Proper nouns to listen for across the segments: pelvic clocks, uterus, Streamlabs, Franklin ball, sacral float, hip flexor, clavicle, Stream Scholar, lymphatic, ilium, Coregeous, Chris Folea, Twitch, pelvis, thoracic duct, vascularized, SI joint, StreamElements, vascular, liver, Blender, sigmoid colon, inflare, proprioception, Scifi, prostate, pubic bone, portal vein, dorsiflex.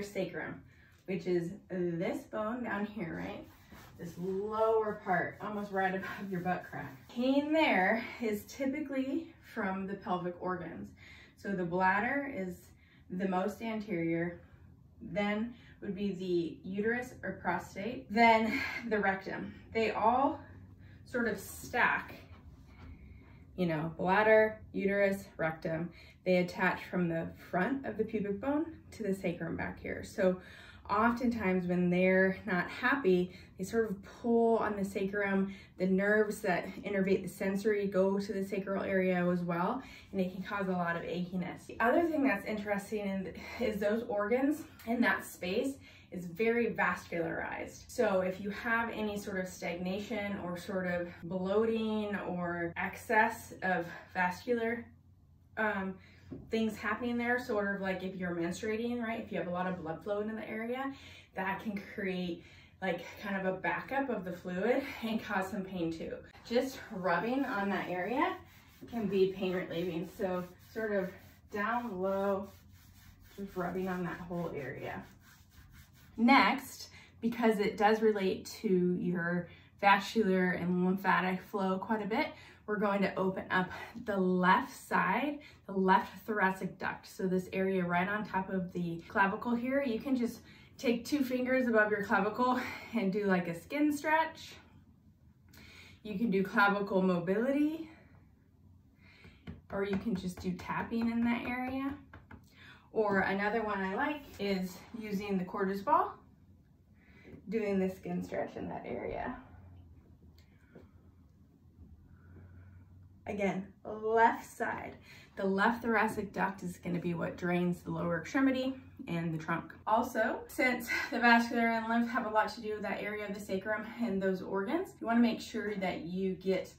your sacrum, which is this bone down here, right? This lower part, almost right above your butt crack. Pain there is typically from the pelvic organs. So the bladder is the most anterior, then would be the uterus or prostate, then the rectum. They all sort of stack, you know, bladder, uterus, rectum. They attach from the front of the pubic bone to the sacrum back here. So oftentimes when they're not happy, they sort of pull on the sacrum. The nerves that innervate the sensory go to the sacral area as well, and it can cause a lot of achiness. The other thing that's interesting is those organs in that space is very vascularized. So if you have any sort of stagnation or sort of bloating or excess of vascular things happening there, sort of like if you're menstruating, right? If you have a lot of blood flow into the area, that can create like kind of a backup of the fluid and cause some pain too. Just rubbing on that area can be pain relieving. So sort of down low, just rubbing on that whole area. Next, because it does relate to your vascular and lymphatic flow quite a bit, we're going to open up the left side, the left thoracic duct. So this area right on top of the clavicle here, you can just take two fingers above your clavicle and do like a skin stretch. You can do clavicle mobility, or you can just do tapping in that area. Or another one I like is using the Coregeous ball, doing the skin stretch in that area. Again, left side. The left thoracic duct is going to be what drains the lower extremity and the trunk. Also, since the vascular and lymph have a lot to do with that area of the sacrum and those organs, you want to make sure that you get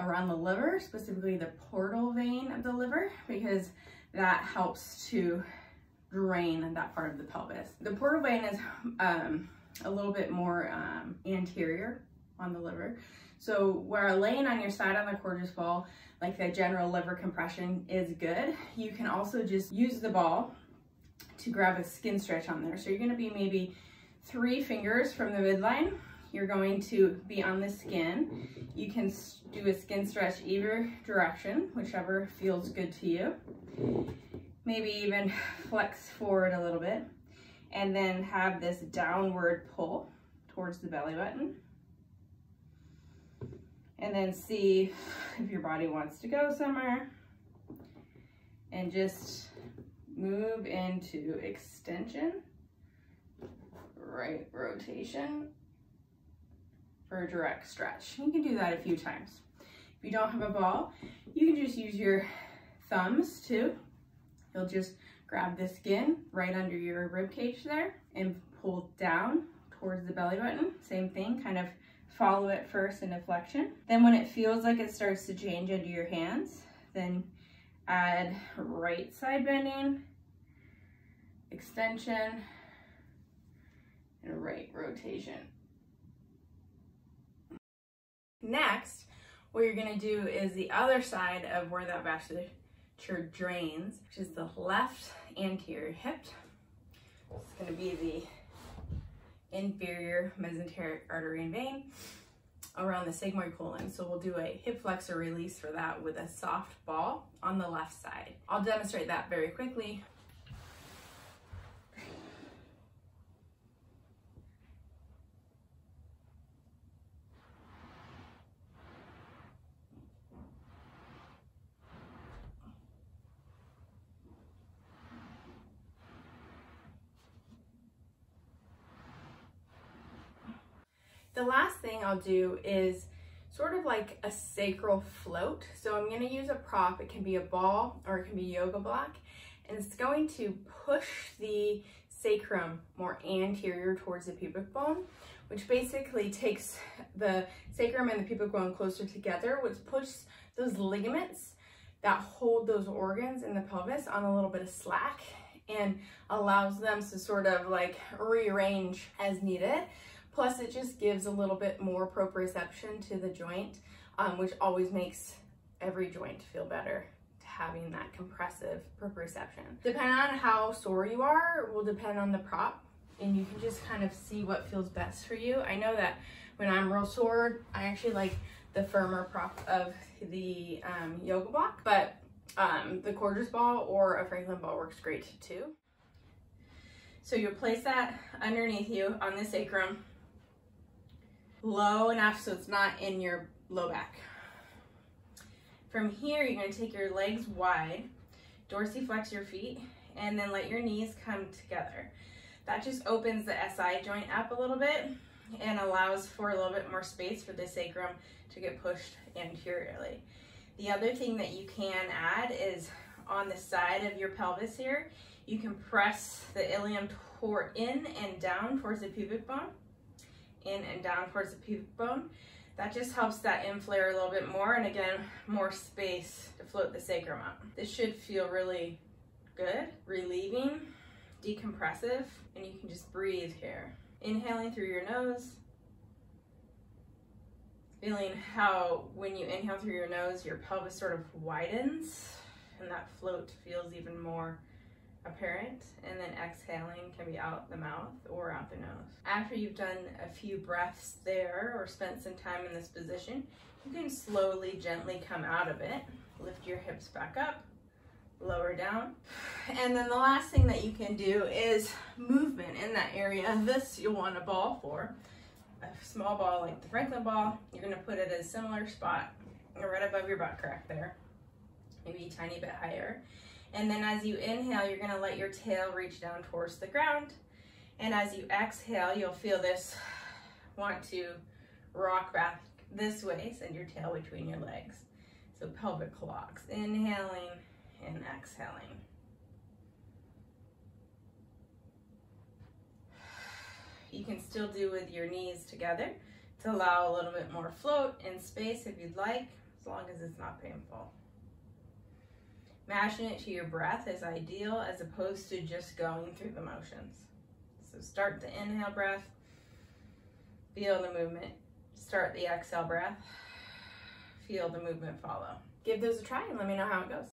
around the liver, specifically the portal vein of the liver, because that helps to drain that part of the pelvis. The portal vein is a little bit more anterior on the liver. So while laying on your side on the Coregeous ball, like the general liver compression is good. You can also just use the ball to grab a skin stretch on there. So you're gonna be maybe 3 fingers from the midline. You're going to be on the skin. You can do a skin stretch either direction, whichever feels good to you. Maybe even flex forward a little bit and then have this downward pull towards the belly button. And then see if your body wants to go somewhere and just move into extension, right rotation for a direct stretch. You can do that a few times. If you don't have a ball, you can just use your thumbs too. You'll just grab the skin right under your rib cage there and pull down towards the belly button. Same thing, kind of follow it first in a flexion. Then when it feels like it starts to change into your hands, then add right side bending, extension, and right rotation. Next, what you're gonna do is the other side of where that vasculature drains, which is the left anterior hip. It's gonna be the inferior mesenteric artery and vein around the sigmoid colon. So we'll do a hip flexor release for that with a soft ball on the left side. I'll demonstrate that very quickly. The last thing I'll do is sort of like a sacral float. So I'm going to use a prop. It can be a ball or it can be yoga block. And it's going to push the sacrum more anterior towards the pubic bone, which basically takes the sacrum and the pubic bone closer together, which pushes those ligaments that hold those organs in the pelvis on a little bit of slack and allows them to sort of like rearrange as needed. Plus, it just gives a little bit more proprioception to the joint, which always makes every joint feel better to having that compressive proprioception. Depending on how sore you are will depend on the prop, and you can just kind of see what feels best for you. I know that when I'm real sore, I actually like the firmer prop of the yoga block, but the Coregeous ball or a Franklin ball works great too. So you'll place that underneath you on the sacrum, low enough so it's not in your low back. From here, you're going to take your legs wide, dorsiflex your feet, and then let your knees come together. That just opens the SI joint up a little bit and allows for a little bit more space for the sacrum to get pushed anteriorly. The other thing that you can add is on the side of your pelvis here, you can press the ilium in and down towards the pubic bone, in and down towards the pubic bone. That just helps that inflare a little bit more, and again, more space to float the sacrum up. This should feel really good, relieving, decompressive, and you can just breathe here. Inhaling through your nose, feeling how when you inhale through your nose, your pelvis sort of widens and that float feels even more apparent, and then exhaling can be out the mouth or out the nose. After you've done a few breaths there or spent some time in this position, you can slowly, gently come out of it. Lift your hips back up, lower down. And then the last thing that you can do is movement in that area. This you'll want a ball for. A small ball like the Franklin ball, you're gonna put it in a similar spot right above your butt crack there, maybe a tiny bit higher. And then as you inhale, you're gonna let your tail reach down towards the ground. And as you exhale, you'll feel this want to rock back this way, send your tail between your legs. So pelvic clocks, inhaling and exhaling. You can still do with your knees together to allow a little bit more float and space if you'd like, as long as it's not painful. Matching it to your breath is ideal as opposed to just going through the motions. So start the inhale breath, feel the movement, start the exhale breath, feel the movement follow. Give those a try and let me know how it goes.